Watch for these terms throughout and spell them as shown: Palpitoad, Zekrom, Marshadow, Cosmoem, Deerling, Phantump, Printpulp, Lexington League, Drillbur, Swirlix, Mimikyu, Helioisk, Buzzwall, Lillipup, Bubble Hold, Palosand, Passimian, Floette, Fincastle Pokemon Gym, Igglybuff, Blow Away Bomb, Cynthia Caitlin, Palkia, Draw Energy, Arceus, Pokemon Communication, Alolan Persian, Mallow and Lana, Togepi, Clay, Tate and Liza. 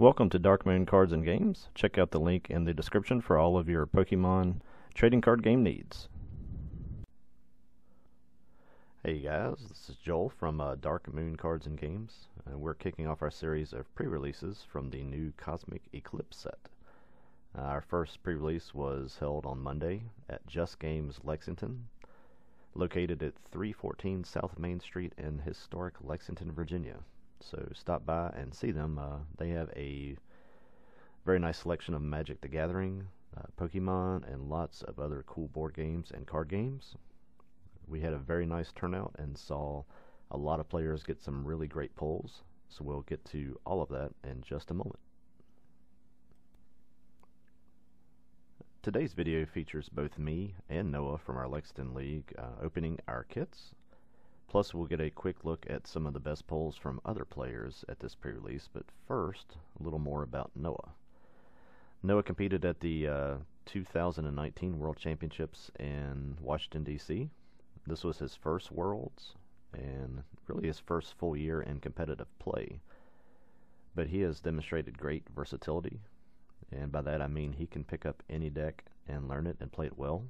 Welcome to Dark Moon Cards and Games. Check out the link in the description for all of your Pokemon trading card game needs. Hey guys, this is Joel from Dark Moon Cards and Games, and we're kicking off our series of pre-releases from the new Cosmic Eclipse set. Our first pre-release was held on Monday at Just Games Lexington, located at 314 South Main Street in historic Lexington, Virginia. So stop by and see them. They have a very nice selection of Magic the Gathering, Pokemon, and lots of other cool board games and card games. We had a very nice turnout and saw a lot of players get some really great pulls, so we'll get to all of that in just a moment. Today's video features both me and Noah from our Lexington League opening our kits. Plus, we'll get a quick look at some of the best pulls from other players at this pre-release, but first, a little more about Noah. Noah competed at the 2019 World Championships in Washington, D.C. This was his first Worlds, and really his first full year in competitive play. But he has demonstrated great versatility, and by that I mean he can pick up any deck and learn it and play it well.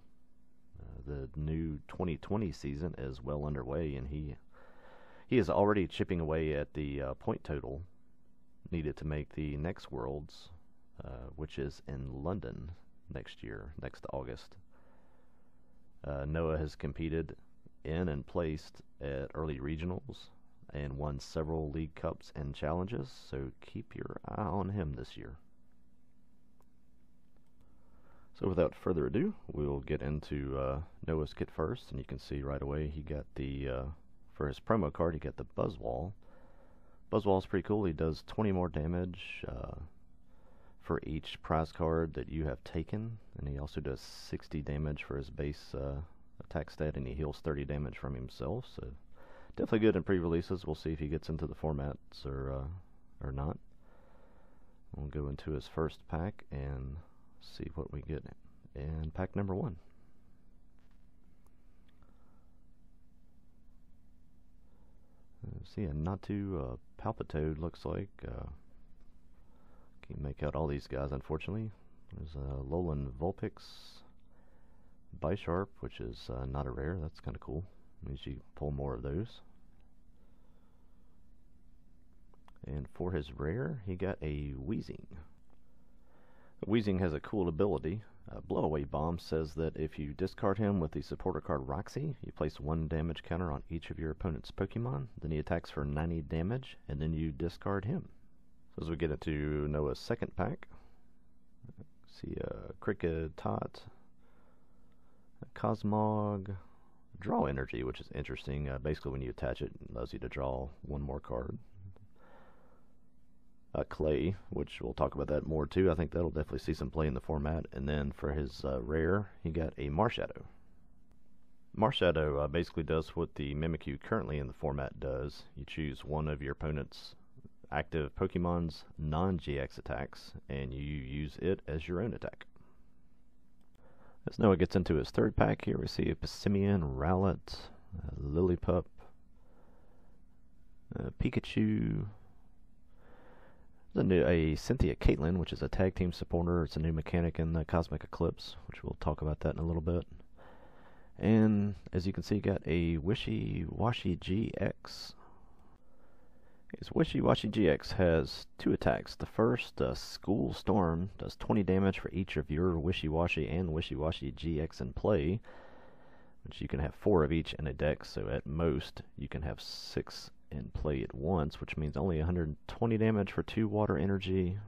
The new 2020 season is well underway, and he is already chipping away at the point total needed to make the next Worlds, which is in London next year, next August. Noah has competed in and placed at early regionals and won several League Cups and challenges, so keep your eye on him this year. So without further ado, we'll get into Noah's kit first, and you can see right away he got the, for his promo card, he got the Buzzwall. Buzzwall's pretty cool. He does 20 more damage for each prize card that you have taken, and he also does 60 damage for his base attack stat, and he heals 30 damage from himself, so definitely good in pre-releases. We'll see if he gets into the formats or not. We'll go into his first pack and see what we get in pack number one. See a Natu, Palpitoad looks like. Can't make out all these guys, unfortunately. There's Alolan Vulpix, Bisharp, which is not a rare. That's kind of cool. Means you pull more of those. And for his rare, he got a Weezing. Weezing has a cool ability. Blow Away Bomb says that if you discard him with the supporter card Roxy, you place one damage counter on each of your opponent's Pokemon, then he attacks for 90 damage, and then you discard him. So as we get into Noah's second pack, see Kricketot, Cosmog, Draw Energy, which is interesting. Basically when you attach it, it allows you to draw one more card. Clay, which we'll talk about that more too. I think that'll definitely see some play in the format. And then for his rare, he got a Marshadow. Marshadow basically does what the Mimikyu currently in the format does. You choose one of your opponent's active Pokemon's non-GX attacks, and you use it as your own attack. As Noah gets into his third pack here, we see a Pissimian, Rowlet, Lillipup, Pikachu, a Cynthia Caitlin, which is a tag team supporter. It's a new mechanic in the Cosmic Eclipse, which we'll talk about that in a little bit. And as you can see, got a Wishiwashi-GX. His Wishiwashi-GX has two attacks. The first, School Storm, does 20 damage for each of your Wishiwashi and Wishiwashi-GX in play, which you can have 4 of each in a deck, so at most you can have 6 and play at once, which means only 120 damage for 2 water energy,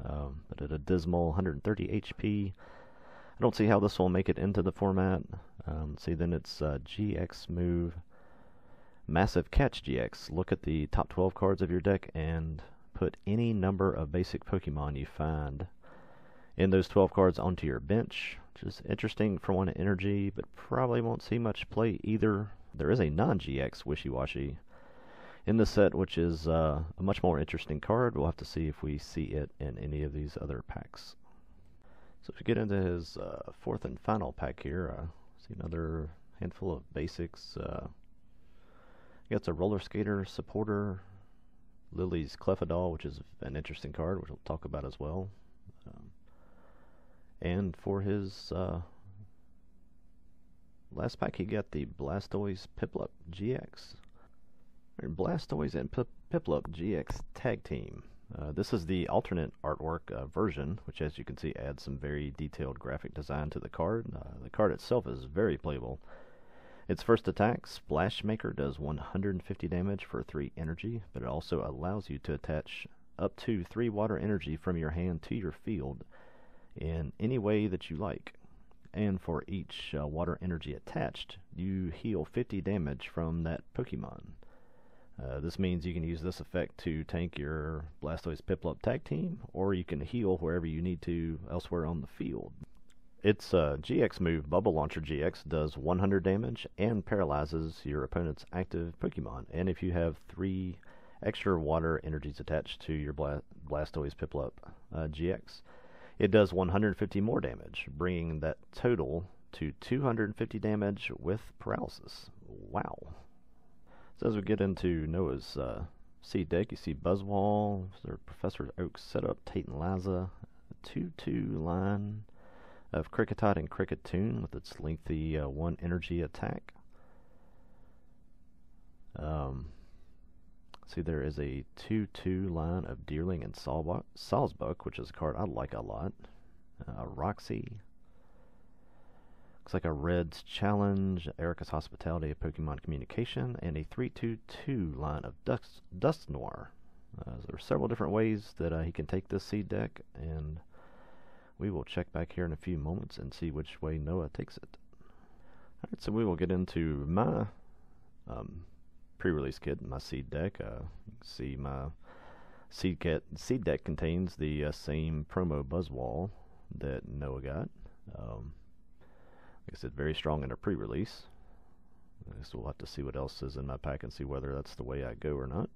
but at a dismal 130 HP. I don't see how this will make it into the format. See, then it's GX move, Massive Catch GX. Look at the top 12 cards of your deck and put any number of basic Pokemon you find in those 12 cards onto your bench, which is interesting for 1 energy, but probably won't see much play either. There is a non-GX Wishiwashi in the set, which is a much more interesting card. We'll have to see if we see it in any of these other packs. So if we get into his fourth and final pack here, see another handful of basics. It's a Roller Skater supporter, Lily's Clefadol, which is an interesting card, which we'll talk about as well. And for his last pack, he got the Blastoise Piplup GX. Blastoise and Piplup GX Tag Team. This is the alternate artwork version, which as you can see adds some very detailed graphic design to the card. The card itself is very playable. Its first attack, Splash Maker, does 150 damage for 3 energy, but it also allows you to attach up to 3 water energy from your hand to your field in any way that you like. And for each water energy attached, you heal 50 damage from that Pokemon. This means you can use this effect to tank your Blastoise Piplup Tag Team, or you can heal wherever you need to elsewhere on the field. Its GX move, Bubble Launcher GX, does 100 damage and paralyzes your opponent's active Pokemon. And if you have 3 extra water energies attached to your Blastoise Piplup GX, it does 150 more damage, bringing that total to 250 damage with paralysis. Wow. So as we get into Noah's C deck, you see Buzzwall, Professor Oak's setup, Tate and Liza, a 2-2 line of Kricketot and Cricketune with its lengthy 1 energy attack. See, there is a 2-2 line of Deerling and Sawsbuck, which is a card I like a lot. Roxy. Looks like a Red's Challenge, Erica's Hospitality, Pokemon Communication, and a 3-2-2 line of Dust Noir. So there are several different ways that he can take this seed deck, and we will check back here in a few moments and see which way Noah takes it. Alright, so we will get into my pre-release kit, my seed deck. You can see my seed deck contains the same promo Buzzwall that Noah got. Like I said, very strong in a pre-release. I guess we'll have to see what else is in my pack and see whether that's the way I go or not.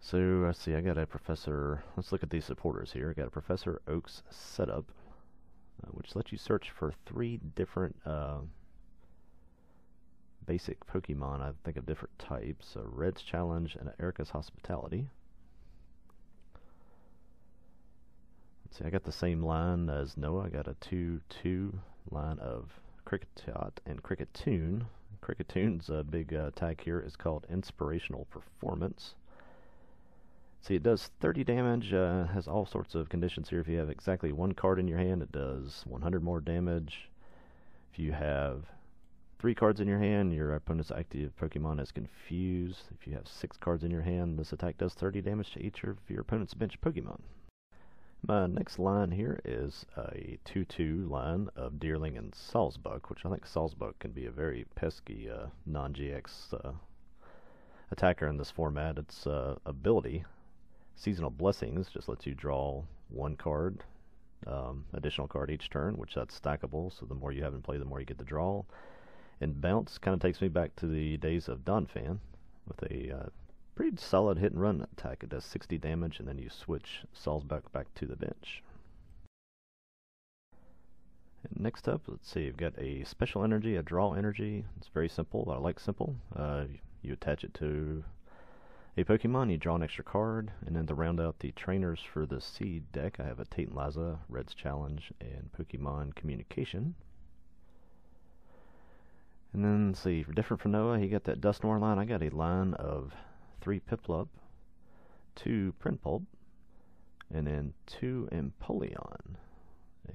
So let's see, I got a Professor. Let's look at these supporters here. I got a Professor Oak's setup, which lets you search for 3 different basic Pokemon. I think of different types: a Red's Challenge and Erica's Hospitality. See, I got the same line as Noah. I got a 2-2 line of Kricketot and Cricketune. Cricketune's big tag here is called Inspirational Performance. See, it does 30 damage, has all sorts of conditions here. If you have exactly 1 card in your hand, it does 100 more damage. If you have 3 cards in your hand, your opponent's active Pokemon is confused. If you have 6 cards in your hand, this attack does 30 damage to each of your opponent's bench Pokemon. My next line here is a 2-2 line of Deerling and Sawsbuck, which I think Sawsbuck can be a very pesky non-GX attacker in this format. Its ability, Seasonal Blessings, just lets you draw 1 card, additional card each turn, which that's stackable, so the more you have in play, the more you get to draw. And Bounce kind of takes me back to the days of Donphan with a pretty solid hit and run attack. It does 60 damage, and then you switch Sawsbuck back to the bench. And next up, let's see, you've got a special energy, a draw energy. It's very simple. I like simple. You attach it to a Pokemon, you draw an extra card, and then to round out the trainers for the seed deck, I have a Tate and Liza, Red's Challenge, and Pokemon Communication. And then, let's see, different from Noah, he got that Dust Noir line. I got a line of 3 Piplup, 2 Printpulp, and then 2 Empoleon.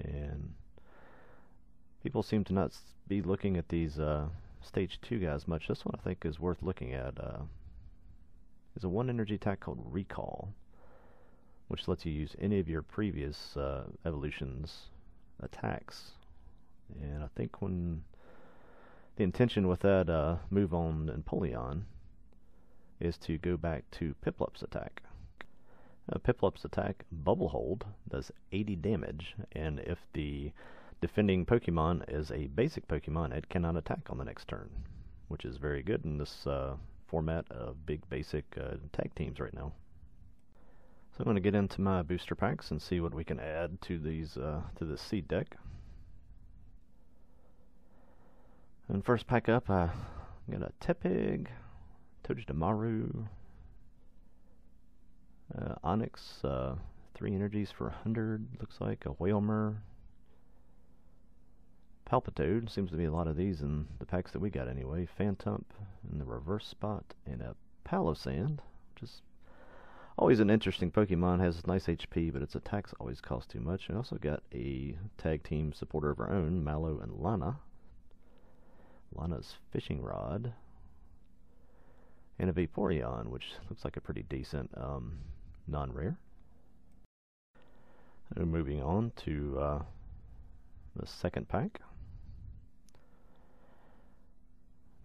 And people seem to not be looking at these Stage 2 guys much. This one I think is worth looking at. It's a 1 energy attack called Recall, which lets you use any of your previous evolutions attacks. And I think when the intention with that move on Empoleon is to go back to Piplup's attack. Piplup's attack, Bubble Hold, does 80 damage, and if the defending Pokemon is a basic Pokemon, it cannot attack on the next turn, which is very good in this format of big basic tag teams right now. So I'm going to get into my booster packs and see what we can add to these to this seed deck. And first pack up, I got a Tepig. Togedemaru. Onix, 3 energies for 100, looks like. A Whalmer. Palpitoad, seems to be a lot of these in the packs that we got anyway. Phantump in the reverse spot, and a Palosand, which is always an interesting Pokemon. Has nice HP, but its attacks always cost too much. And also got a tag team supporter of our own, Mallow and Lana. Lana's Fishing Rod. And a Vaporeon, which looks like a pretty decent non-rare. And moving on to the second pack.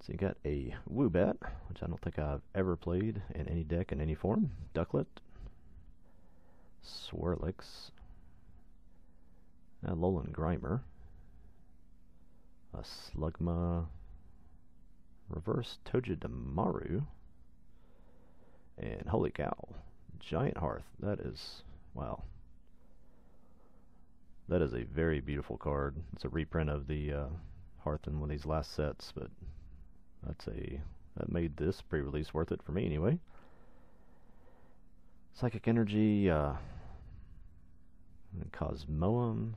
So you got a Woobat, which I don't think I've ever played in any deck in any form. Ducklet. Swirlix. Alolan Grimer. A Slugma. Reverse Togedemaru. And holy cow, Giant Hearth. That is, wow. That is a very beautiful card. It's a reprint of the Hearth in one of these last sets, but that made this pre-release worth it for me anyway. Psychic Energy, and Cosmoem.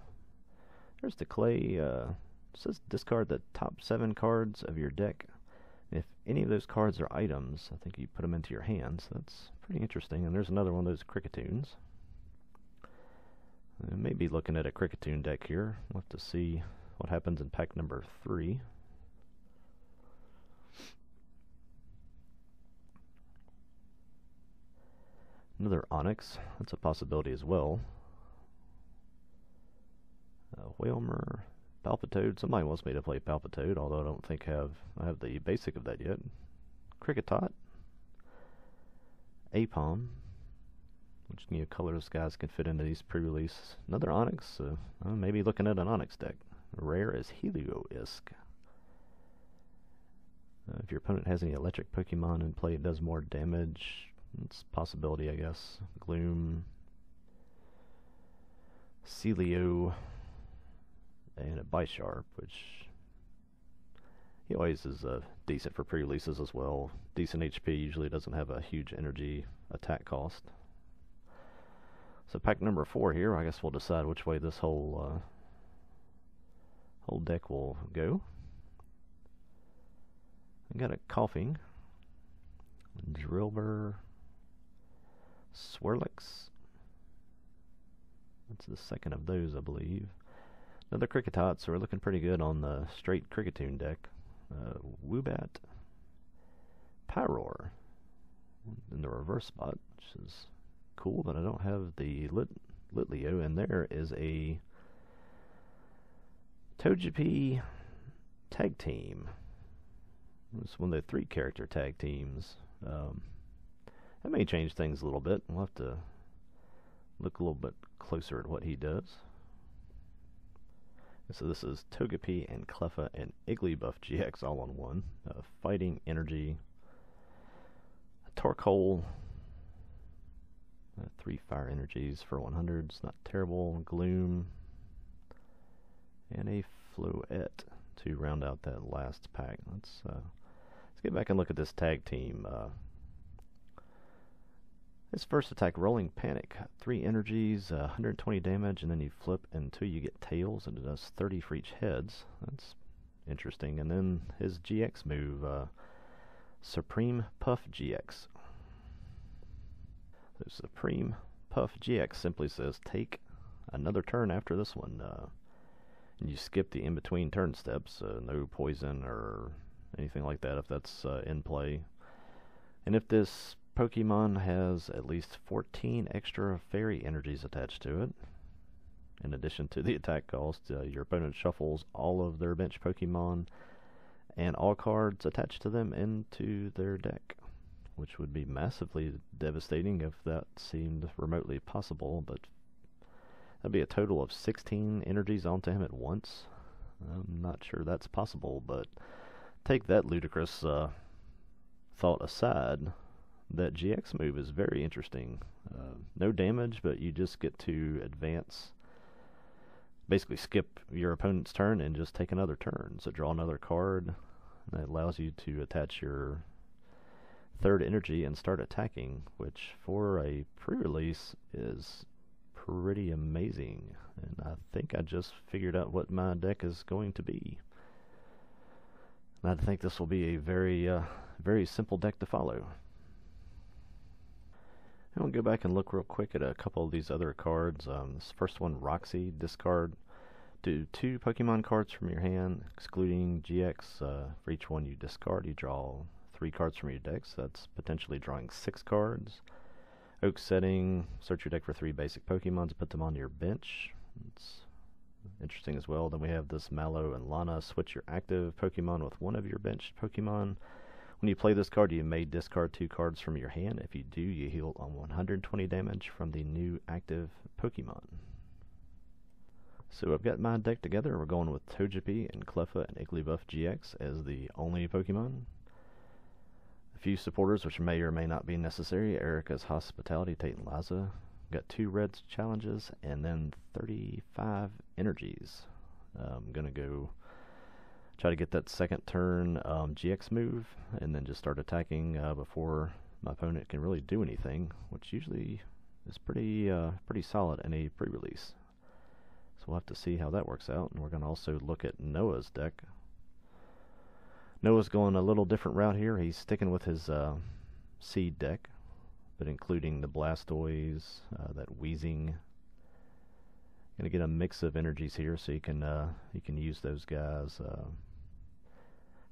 There's the Clay. It says discard the top 7 cards of your deck. If any of those cards are items, I think you put them into your hand, so that's pretty interesting. And there's another one of those Cricketunes. I may be looking at a Cricketune deck here. We'll have to see what happens in pack number 3. Another Onix, that's a possibility as well. Whalmer, Palpitoad, somebody wants me to play Palpitoad, although I don't think I have the basic of that yet. Kricketot, Apom, which colors guys can fit into these pre-release. Another Onix, I may be looking at an Onix deck. Rare is Helioisk. If your opponent has any electric Pokemon in play, it does more damage. It's a possibility, I guess. Gloom. Celio. And a Bisharp, which he always is decent for pre-releases as well. Decent HP, usually doesn't have a huge energy attack cost. So pack number 4 here, I guess we'll decide which way this whole deck will go. I got a Koffing. Drillbur. Swirlix. That's the second of those, I believe. Another Kricketot, so we're looking pretty good on the straight Cricketune deck. Woobat. Pyroar. In the reverse spot, which is cool, but I don't have the Litleo, and there is a Togepi tag team. It's one of the 3 character tag teams. That may change things a little bit. We'll have to look a little bit closer at what he does. So this is Togepi and Cleffa and Igglybuff GX all on one. Fighting Energy, Torkoal, 3 fire energies for 100. It's not terrible. Gloom, and a Floette to round out that last pack. Let's get back and look at this tag team. This first attack, Rolling Panic, 3 energies, 120 damage, and then you flip until you get tails, and it does 30 for each heads. That's interesting. And then his GX move, Supreme Puff GX. So Supreme Puff GX simply says take another turn after this one, and you skip the in-between turn steps. No poison or anything like that if that's in play. And if this Pokemon has at least 14 extra fairy energies attached to it, in addition to the attack cost, your opponent shuffles all of their bench Pokemon and all cards attached to them into their deck, which would be massively devastating if that seemed remotely possible, but that'd be a total of 16 energies onto him at once. I'm not sure that's possible, but take that ludicrous thought aside, that GX move is very interesting. No damage, but you just get to advance, basically skip your opponent's turn and just take another turn. So draw another card. That allows you to attach your third energy and start attacking, which for a pre-release is pretty amazing. And I think I just figured out what my deck is going to be. And I think this will be a very simple deck to follow. I'm going to go back and look real quick at a couple of these other cards. This first one, Roxy, discard to 2 Pokemon cards from your hand, excluding GX. For each one you discard, you draw 3 cards from your deck, so that's potentially drawing 6 cards. Oak setting, search your deck for 3 basic Pokemon to put them onto your bench. It's interesting as well. Then we have this Mallow and Lana, switch your active Pokemon with one of your benched Pokemon. When you play this card, you may discard 2 cards from your hand. If you do, you heal on 120 damage from the new active Pokemon. So I've got my deck together, and we're going with Togepi and Cleffa and Igglybuff GX as the only Pokemon. A few supporters, which may or may not be necessary: Erica's Hospitality, Tate and Liza. Got 2 Reds challenges, and then 35 energies. I'm going to go try to get that second turn GX move, and then just start attacking before my opponent can really do anything, which usually is pretty solid in a pre-release. So we'll have to see how that works out, and we're going to also look at Noah's deck. Noah's going a little different route here. He's sticking with his seed deck, but including the Blastoise, that Weezing. Gonna get a mix of energies here, so you can use those guys.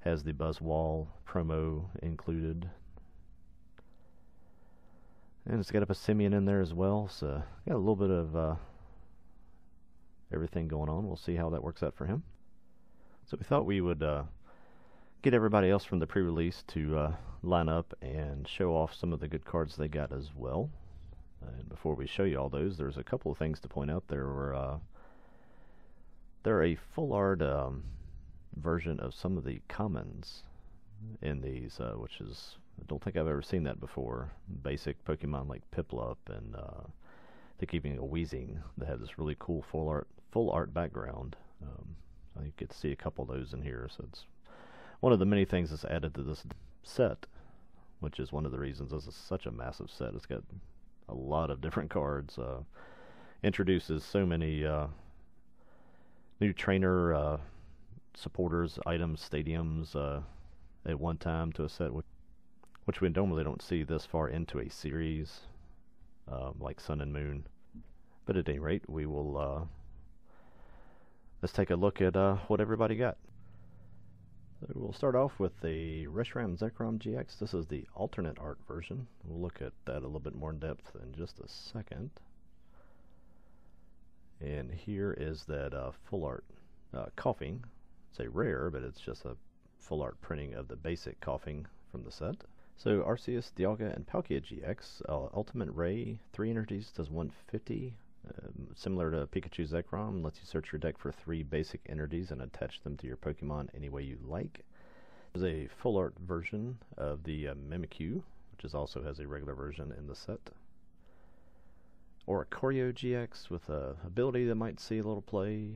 Has the Buzzwall promo included, and it's got a Passimian in there as well, so got a little bit of everything going on. We'll see how that works out for him. So we thought we would get everybody else from the pre-release to line up and show off some of the good cards they got as well. And before we show you all those, there's a couple of things to point out. There were there are a full art version of some of the commons in these, which is, I don't think I've ever seen that before. Basic Pokemon like Piplup, and they're keeping a Weezing that has this really cool full art background. I think you get to see a couple of those in here, so it's one of the many things that's added to this set, which is one of the reasons this is such a massive set. It's got a lot of different cards, introduces so many new trainer supporters, items, stadiums at one time to a set, which we normally don't see this far into a series, like Sun and Moon. But at any rate, we will let's take a look at what everybody got. So we'll start off with the Reshiram Zekrom GX. This is the alternate art version. We'll look at that a little bit more in depth in just a second. And here is that full art coughing. It's a rare, but it's just a full art printing of the basic coughing from the set. So Arceus, Dialga, and Palkia GX. Ultimate Ray, 3 energies, does 150. Similar to Pikachu Zekrom, lets you search your deck for 3 basic energies and attach them to your Pokemon any way you like. There's a full art version of the Mimikyu, which is also has a regular version in the set. Or a Choreo GX with an ability that might see a little play.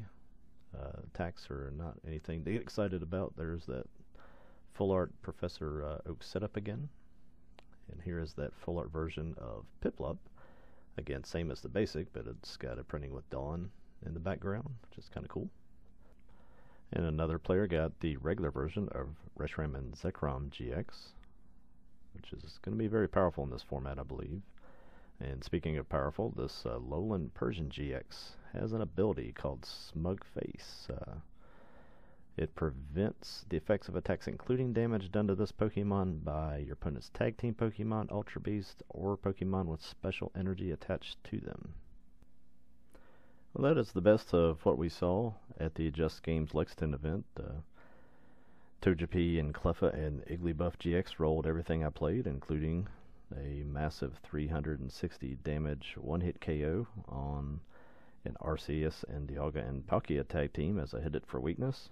Attacks are not anything to get excited about. There's that full art Professor Oak setup again. And here is that full art version of Piplup. Again, same as the basic, but it's got a printing with Dawn in the background, which is kind of cool. And another player got the regular version of Reshiram and Zekrom GX, which is going to be very powerful in this format, I believe. And speaking of powerful, this Alolan Persian GX has an ability called Smug Face. It prevents the effects of attacks, including damage done to this Pokemon by your opponent's tag team Pokemon, Ultra Beast, or Pokemon with special energy attached to them. Well, that is the best of what we saw at the Just Games Lexington event. Togepi and Cleffa and Igglybuff GX rolled everything I played, including a massive 360 damage one-hit KO on an Arceus and Dialga and Palkia tag team as I hit it for weakness.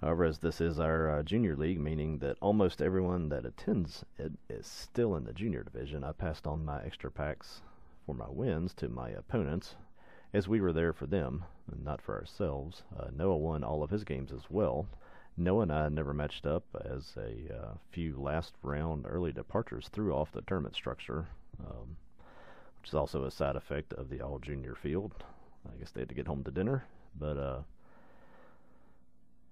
However, as this is our junior league, meaning that almost everyone that attends it is still in the junior division, I passed on my extra packs for my wins to my opponents, as we were there for them and not for ourselves. Noah won all of his games as well, Noah and I never matched up, as a few last round early departures threw off the tournament structure, which is also a side effect of the all junior field. I guess they had to get home to dinner, but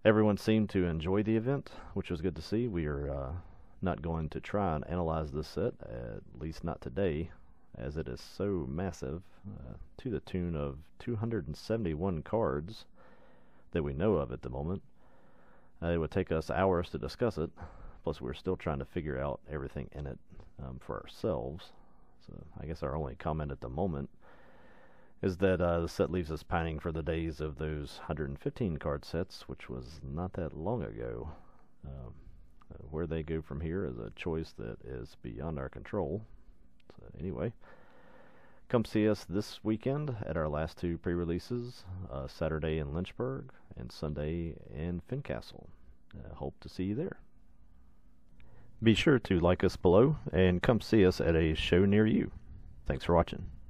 everyone seemed to enjoy the event, which was good to see. We are not going to try and analyze this set, at least not today, as it is so massive, to the tune of 271 cards that we know of at the moment. It would take us hours to discuss it, plus we're still trying to figure out everything in it for ourselves. So I guess our only comment at the moment is that the set leaves us pining for the days of those 115 card sets, which was not that long ago. Where they go from here is a choice that is beyond our control. So anyway, come see us this weekend at our last two pre-releases, Saturday in Lynchburg and Sunday in Fincastle. Hope to see you there. Be sure to like us below and come see us at a show near you. Thanks for watching.